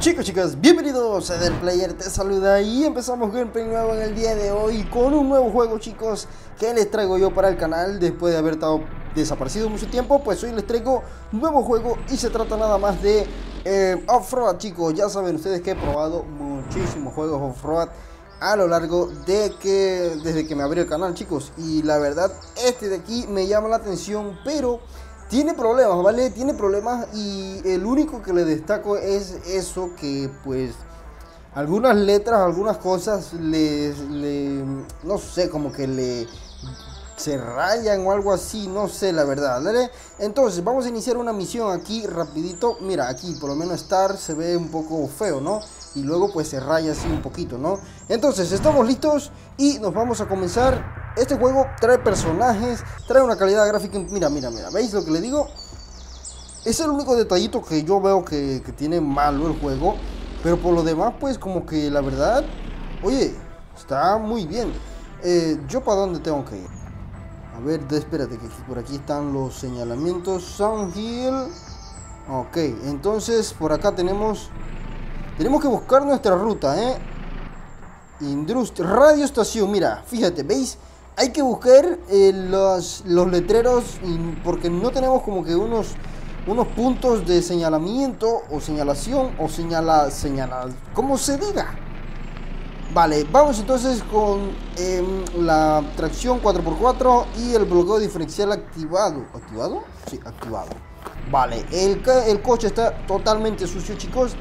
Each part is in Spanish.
Chicos, chicas, bienvenidos a Player te saluda y empezamos gameplay nuevo en el día de hoy con un nuevo juego, chicos, que les traigo yo para el canal después de haber estado desaparecido mucho tiempo. Pues hoy les traigo nuevo juego y se trata nada más de Offroad, chicos. Ya saben ustedes que he probado muchísimos juegos Offroad a lo largo de que desde que me abrí el canal, chicos, y la verdad este de aquí me llama la atención, pero tiene problemas, ¿vale? Tiene problemas, y el único que le destaco es eso, que pues algunas letras, algunas cosas no sé, como que se rayan o algo así, no sé la verdad, ¿vale? Entonces vamos a iniciar una misión aquí rapidito. Mira, aquí por lo menos Star se ve un poco feo, ¿no? Y luego pues se raya así un poquito, ¿no? Entonces estamos listos y nos vamos a comenzar. Este juego trae personajes, trae una calidad gráfica, mira, mira, mira, ¿veis lo que le digo? Es el único detallito que yo veo que tiene malo el juego, pero por lo demás pues como que la verdad, oye, está muy bien. ¿Yo para dónde tengo que ir? A ver, espérate, que por aquí están los señalamientos. Sun Hill. Ok, entonces por acá tenemos que buscar nuestra ruta, ¿eh? Industrial, radio estación, mira, fíjate, ¿veis? Hay que buscar los letreros, porque no tenemos como que unos puntos de señalamiento o señalación o señalar, como se diga. Vale, vamos entonces con la tracción 4x4 y el bloqueo diferencial activado. ¿Activado? Sí, activado. Vale, el coche está totalmente sucio, chicos.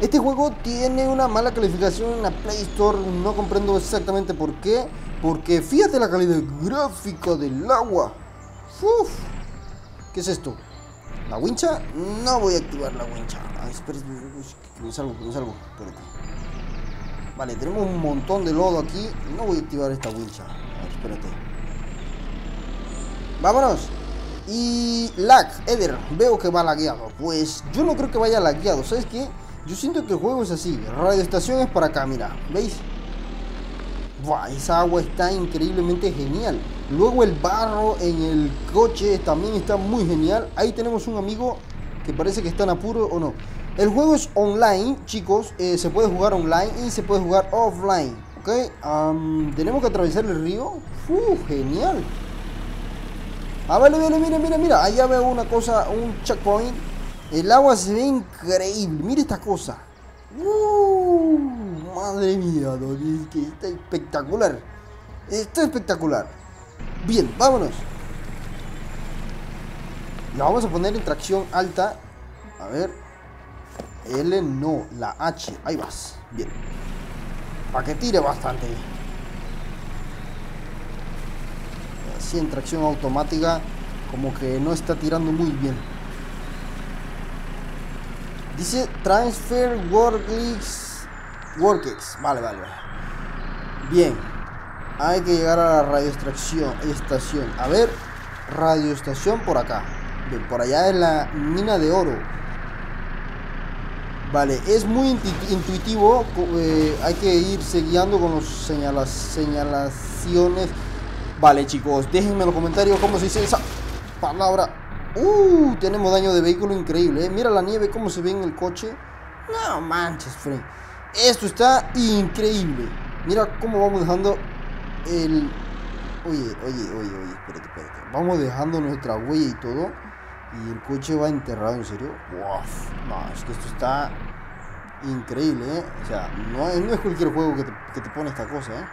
Este juego tiene una mala calificación en la Play Store, no comprendo exactamente por qué. Porque fíjate la calidad gráfica del agua. Uf. ¿Qué es esto? ¿La wincha? No voy a activar la wincha. Ay, espera, que me salgo, espérate. Vale, tenemos un montón de lodo aquí. No voy a activar esta wincha. A ver, espérate. ¡Vámonos! Y lag, Eder, veo que va lagueado. Pues yo no creo que vaya lagueado, ¿sabes qué? Yo siento que el juego es así. Radio estación es para acá, mira, ¿veis? Buah, esa agua está increíblemente genial. Luego el barro en el coche también está muy genial. Ahí tenemos un amigo que parece que está en apuro o no. El juego es online, chicos, se puede jugar online y se puede jugar offline, ¿ok? Tenemos que atravesar el río. Genial. Ah, vale, vale, mira, mira, mira. Allá veo una cosa, un checkpoint. El agua se ve increíble, mira esta cosa. Madre mía, que está espectacular. Está espectacular. Bien, vámonos. La vamos a poner en tracción alta. A ver. L no, la H. Ahí vas, bien. Para que tire bastante. Así en tracción automática, como que no está tirando muy bien. Dice transfer workings. Vale, vale, vale. Bien. Hay que llegar a la radio estación. A ver, radio estación por acá. Bien, por allá es la mina de oro. Vale, es muy intuitivo. Hay que irse guiando con las señalaciones. Vale, chicos, déjenme en los comentarios cómo se dice esa palabra. Tenemos daño de vehículo increíble, ¿eh? Mira la nieve, cómo se ve en el coche. No manches, Frank. Esto está increíble. Mira cómo vamos dejando el... Oye, espérate. Vamos dejando nuestra huella y todo. Y el coche va enterrado, ¿en serio? Wow. No, es que esto está increíble, ¿eh? O sea, no es cualquier juego que te pone esta cosa, ¿eh?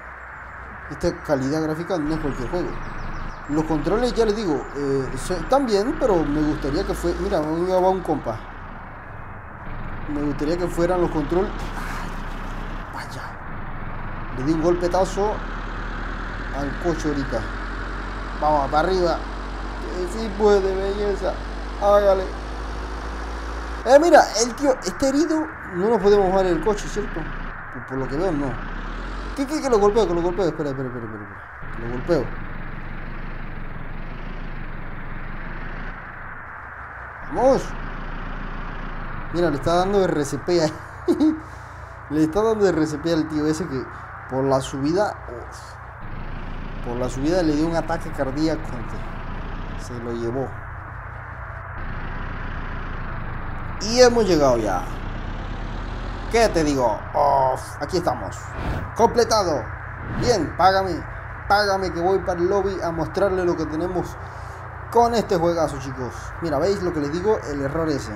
Esta calidad gráfica no es cualquier juego. Los controles, ya les digo, están bien, pero me gustaría que fuera... Mira, me va un compa. Me gustaría que fueran los controles... Vaya. Le di un golpetazo al coche ahorita. Vamos, para arriba. Si sí puede, belleza. Hágale. Mira, el tío está herido. No nos podemos bajar el coche, ¿cierto? Por lo que veo, no. Que lo golpeo, Espera. Que lo golpeo. Vamos. Mira, le está dando RCP. Le está dando RCP al tío ese que por la subida. Por la subida le dio un ataque cardíaco. Se lo llevó. Y hemos llegado ya. ¿Qué te digo? Aquí estamos. Completado. Bien, págame. Págame que voy para el lobby a mostrarle lo que tenemos con este juegazo, chicos. Mira, ¿veis lo que les digo? El error ese.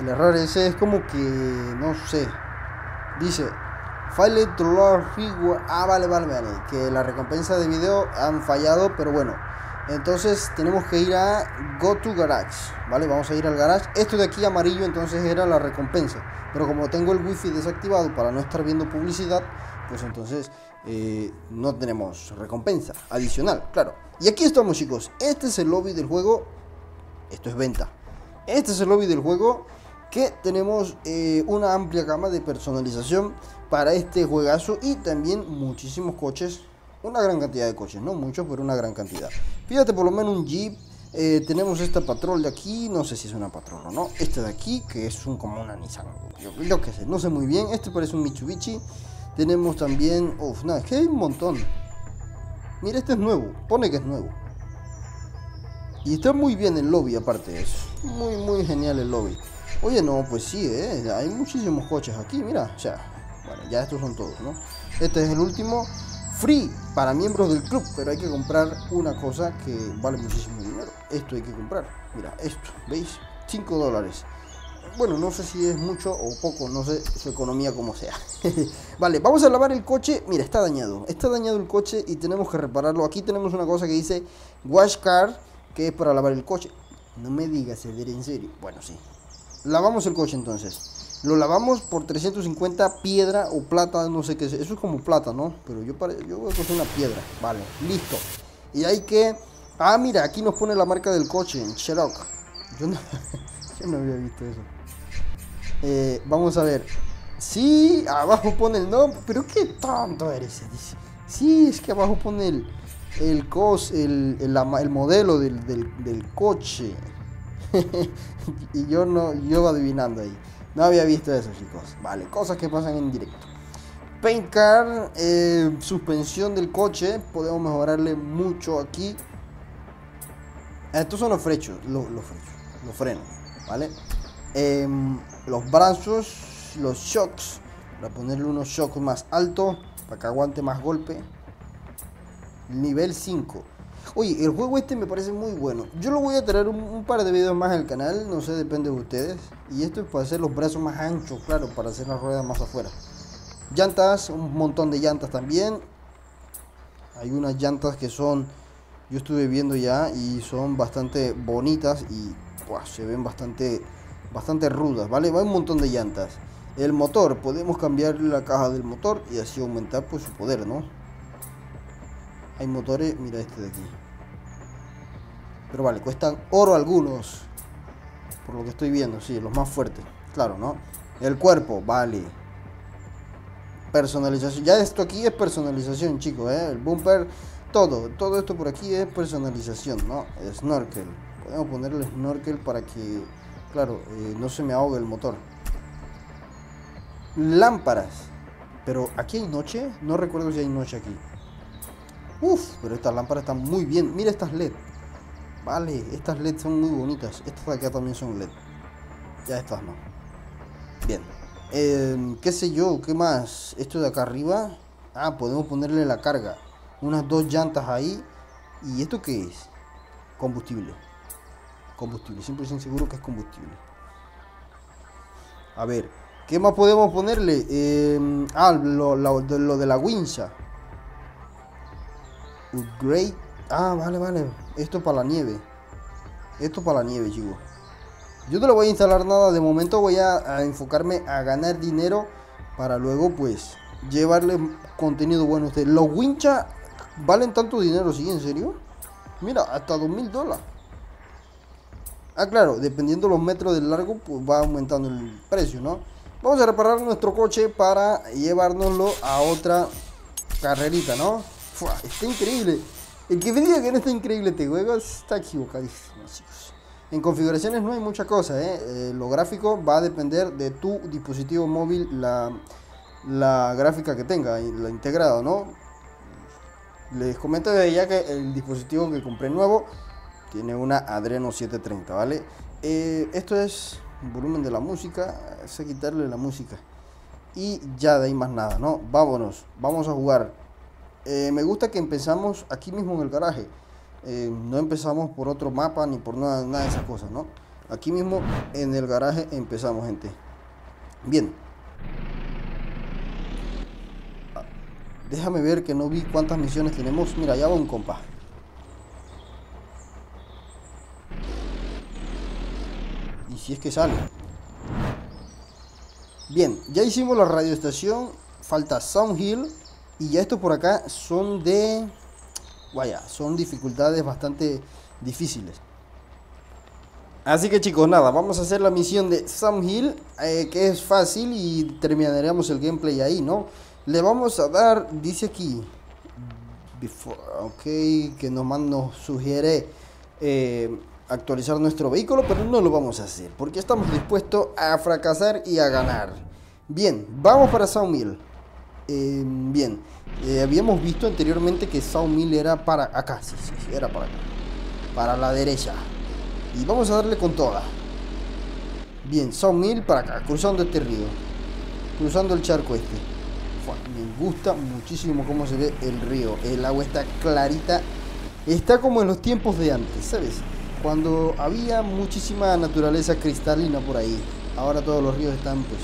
El error ese es como que... no sé. Dice... FAILED TO LOAD FIGURE. Vale. Que la recompensa de video han fallado, pero bueno. Entonces tenemos que ir a Go to GARAGE, ¿vale? Vamos a ir al GARAGE. Esto de aquí amarillo entonces era la recompensa. Pero como tengo el wifi desactivado para no estar viendo publicidad, pues entonces no tenemos recompensa adicional, claro. Y aquí estamos, chicos. Este es el lobby del juego. Esto es venta. Este es el lobby del juego, que tenemos una amplia gama de personalización para este juegazo. Y también muchísimos coches. Una gran cantidad de coches, no muchos, pero una gran cantidad. Fíjate, por lo menos un Jeep. Tenemos esta patrol de aquí, no sé si es una patrol o no. Este de aquí, que es como una Nissan. Yo lo que sé, no sé muy bien. Este parece un Mitsubishi. Tenemos también... uff, nada, que hay un montón. Mira, este es nuevo, pone que es nuevo. Y está muy bien el lobby, aparte. Es muy, muy genial el lobby. Oye, no, pues sí, hay muchísimos coches aquí, mira. O sea, bueno, ya estos son todos, ¿no? Este es el último. Free para miembros del club, pero hay que comprar una cosa que vale muchísimo dinero. Esto hay que comprar, mira, esto, ¿veis? $5. Bueno, no sé si es mucho o poco, no sé su economía como sea. Vale, vamos a lavar el coche. Mira, está dañado el coche y tenemos que repararlo. Aquí tenemos una cosa que dice Wash Car, que es para lavar el coche. No me digas, Eder, en serio. Bueno, sí. Lavamos el coche entonces. Lo lavamos por 350 piedra o plata, no sé qué es. Eso es como plata, ¿no? Pero yo voy a coger una piedra. Vale, listo. Y hay que... ah, mira, aquí nos pone la marca del coche, Sherlock. Yo no había visto eso. Vamos a ver. Sí, abajo pone el nombre. Pero qué tonto eres. Sí, es que abajo pone el modelo del coche. Y yo adivinando ahí. No había visto eso, chicos. Vale, cosas que pasan en directo. Paint car, suspensión del coche. Podemos mejorarle mucho aquí. Estos son los frechos. Los frenos, ¿vale? Los brazos, los shocks. Para ponerle unos shocks más altos, para que aguante más golpe. Nivel 5. Oye, el juego este me parece muy bueno. Yo lo voy a traer un par de videos más al canal. No sé, depende de ustedes. Y esto es para hacer los brazos más anchos, claro. Para hacer las ruedas más afuera. Llantas, un montón de llantas también. Hay unas llantas que son... yo estuve viendo ya y son bastante bonitas. Y pues, se ven bastante rudas, ¿vale? Hay un montón de llantas. El motor, podemos cambiar la caja del motor y así aumentar pues su poder, ¿no? Hay motores, mira este de aquí. Pero vale, cuestan oro algunos. Por lo que estoy viendo, sí, los más fuertes. Claro, ¿no? El cuerpo, vale. Personalización. Ya esto aquí es personalización, chicos, ¿eh? El bumper, todo esto por aquí es personalización, ¿no? El snorkel. Podemos ponerle snorkel para que, claro, no se me ahogue el motor. Lámparas. Pero aquí hay noche. No recuerdo si hay noche aquí. Uf, pero estas lámparas están muy bien. Mira estas LED. Vale, estas LED son muy bonitas. Estas de acá también son LED. Ya estas no. Bien. Qué sé yo, qué más. Esto de acá arriba. Ah, podemos ponerle la carga. Unas dos llantas ahí. ¿Y esto qué es? Combustible. Combustible, 100% seguro que es combustible. A ver, ¿qué más podemos ponerle? Lo de la wincha. Upgrade. Ah, vale. Esto para la nieve. Esto para la nieve, chicos. Yo no le voy a instalar nada. De momento voy a enfocarme a ganar dinero. Para luego, pues, llevarle contenido bueno a ustedes. Los wincha valen tanto dinero, ¿sí? ¿En serio? Mira, hasta $2000. Ah, claro, dependiendo los metros de largo, pues va aumentando el precio, ¿no? Vamos a reparar nuestro coche para llevárnoslo a otra carrerita, ¿no? Fua, está increíble. El que me diga que no está increíble este juego está equivocadísimo, chicos. En configuraciones no hay mucha cosa, ¿eh? Lo gráfico va a depender de tu dispositivo móvil, la gráfica que tenga, la integrada, ¿no? Les comento desde ya que el dispositivo que compré nuevo tiene una Adreno 730, ¿vale? Esto es volumen de la música, sé quitarle la música y ya de ahí más nada, ¿no? Vámonos, vamos a jugar. Me gusta que empezamos aquí mismo en el garaje, no empezamos por otro mapa ni por nada de esas cosas, ¿no? Aquí mismo en el garaje empezamos, gente. Bien. Déjame ver que no vi cuántas misiones tenemos. Mira, ya va un compa. Y si es que sale. Bien, ya hicimos la radioestación. Falta Sound Hill. Y ya estos por acá son de... Vaya, son dificultades bastante difíciles. Así que chicos, nada, vamos a hacer la misión de Sun Hill, que es fácil y terminaremos el gameplay ahí, ¿no? Le vamos a dar, dice aquí, before, ok, que nos sugiere actualizar nuestro vehículo, pero no lo vamos a hacer, porque estamos dispuestos a fracasar y a ganar. Bien, vamos para Sun Hill. Bien, habíamos visto anteriormente que Sun Hill era para acá, sí, era para acá, para la derecha. Y vamos a darle con toda. Bien, Sound Hill para acá, cruzando este río, cruzando el charco este. Me gusta muchísimo cómo se ve el río. El agua está clarita. Está como en los tiempos de antes, ¿sabes? Cuando había muchísima naturaleza cristalina por ahí. Ahora todos los ríos están pues...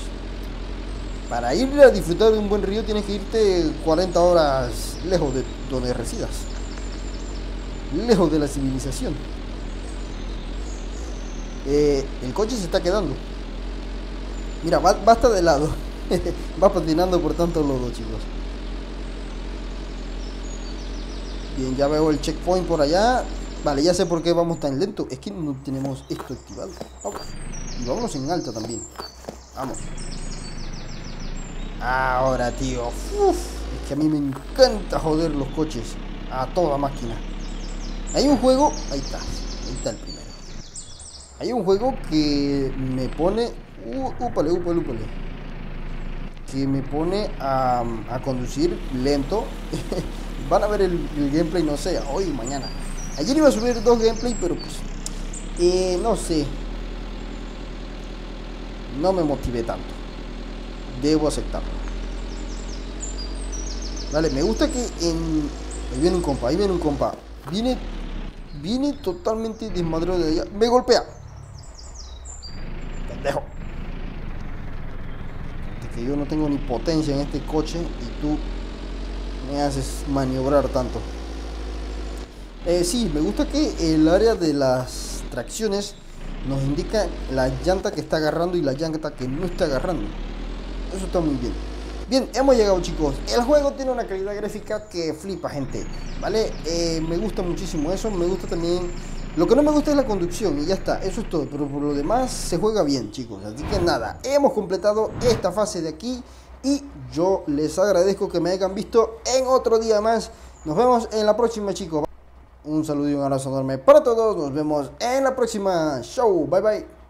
Para ir a disfrutar de un buen río tienes que irte 40 horas lejos de donde residas. Lejos de la civilización. El coche se está quedando. Mira, va hasta de lado. Va patinando por tanto lodo, chicos. Bien, ya veo el checkpoint por allá. Vale, ya sé por qué vamos tan lento. Es que no tenemos esto activado. Okay. Y vámonos en alta también. Vamos. Ahora, tío. Uf, es que a mí me encanta joder los coches. A toda máquina. Hay un juego. Ahí está. Ahí está el primero. Hay un juego que me pone... Úpale. Que me pone a conducir lento. Van a ver el gameplay, no sé, hoy, mañana. Ayer iba a subir 2 gameplays, pero pues... no sé. No me motivé tanto. Debo aceptarlo. Vale, me gusta que en... Ahí viene un compa. Viene totalmente desmadrado de allá. Me golpea. Pendejo. Es que yo no tengo ni potencia en este coche y tú me haces maniobrar tanto. Sí, me gusta que el área de las tracciones nos indica la llanta que está agarrando y la llanta que no está agarrando. Eso está muy bien. Bien, hemos llegado, chicos. El juego tiene una calidad gráfica que flipa, gente. ¿Vale? Me gusta muchísimo eso. Me gusta también... Lo que no me gusta es la conducción y ya está. Eso es todo. Pero por lo demás se juega bien, chicos. Así que nada, hemos completado esta fase de aquí. Y yo les agradezco que me hayan visto en otro día más. Nos vemos en la próxima, chicos. Un saludo y un abrazo enorme para todos. Nos vemos en la próxima. Show. Bye, bye.